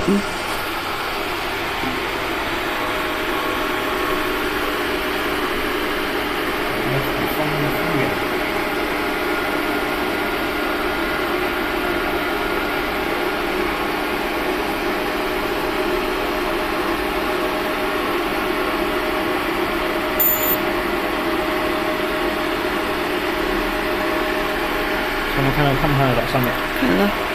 Thank you. Can I come higher up somewhere?